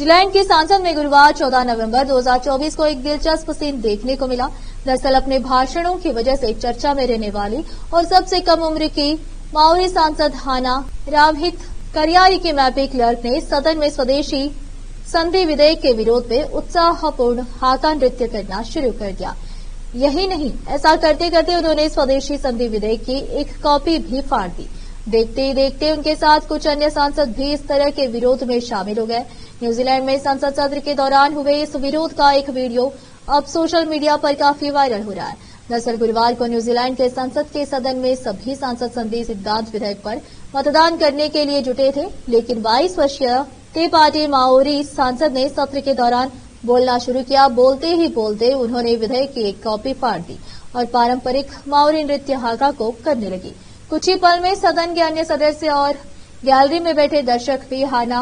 जिलाइन के सांसद में गुरुवार 14 नवंबर 2024 को एक दिलचस्प सीन देखने को मिला। दरअसल अपने भाषणों की वजह से चर्चा में रहने वाली और सबसे कम उम्र की मावरी सांसद हाना रावहित करियारी के मैपी क्लर्क ने सदन में स्वदेशी संधि विधेयक के विरोध में उत्साहपूर्ण हाथा नृत्य करना शुरू कर दिया। यही नहीं, ऐसा करते करते उन्होंने स्वदेशी संधि विधेयक की एक कॉपी भी फाड़ दी। देखते ही देखते उनके साथ कुछ अन्य सांसद भी इस तरह के विरोध में शामिल हो गए। न्यूजीलैंड में संसद सत्र के दौरान हुए इस विरोध का एक वीडियो अब सोशल मीडिया पर काफी वायरल हो रहा है। दरअसल गुरुवार को न्यूजीलैंड के संसद के सदन में सभी सांसद संधि सिद्धांत विधेयक पर मतदान करने के लिए जुटे थे, लेकिन 22 वर्षीय ते पार्टी माओरी सांसद ने सत्र के दौरान बोलना शुरू किया। बोलते ही बोलते उन्होंने विधेयक की एक कॉपी फाड़ दी और पारंपरिक माओरी नृत्य हाका को करने लगी। कुछ ही पल में सदन के अन्य सदस्य और गैलरी में बैठे दर्शक भी हाना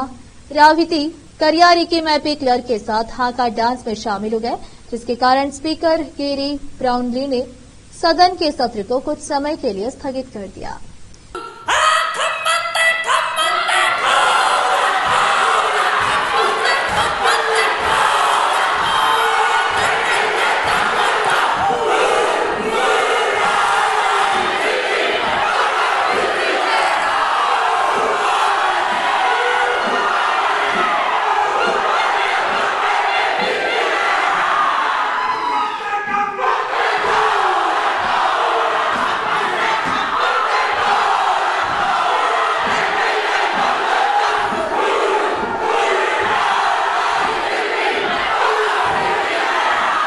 रावहित करियारी के मैपी क्लर्क के साथ हाका डांस में शामिल हो गए, जिसके कारण स्पीकर केरी ब्राउनली ने सदन के सत्र को कुछ समय के लिए स्थगित कर दिया।